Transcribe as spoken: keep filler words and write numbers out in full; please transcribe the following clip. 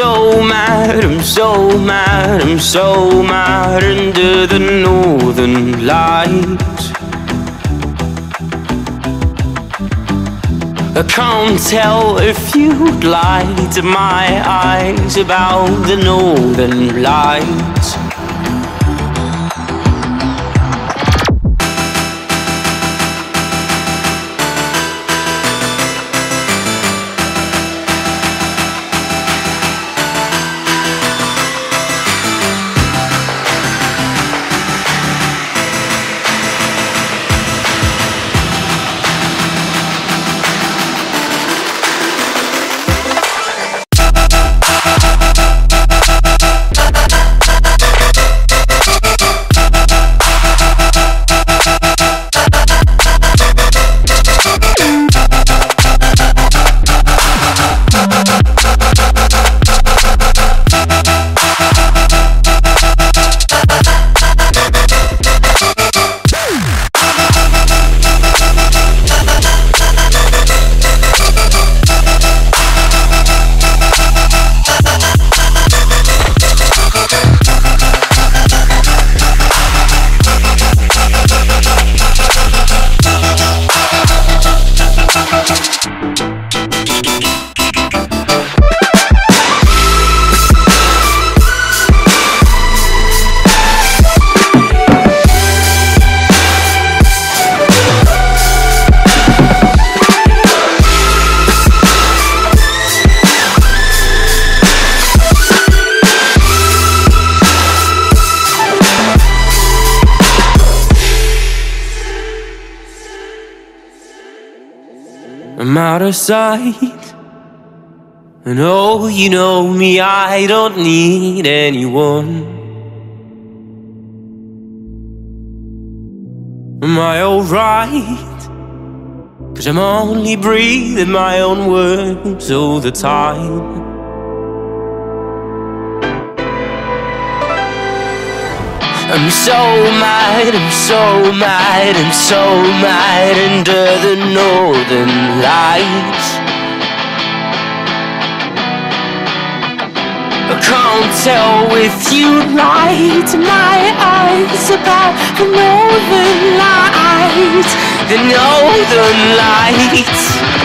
I'm so mad, I'm so mad, I'm so mad under the northern lights. I can't tell if you'd lied to my eyes about the northern lights. I'm out of sight, and oh, you know me, I don't need anyone. Am I alright? 'Cause I'm only breathing my own words all the time. I'm so mad, I'm so mad, I'm so mad under the northern lights. I can't tell if you lied to my eyes about the northern lights, the northern lights.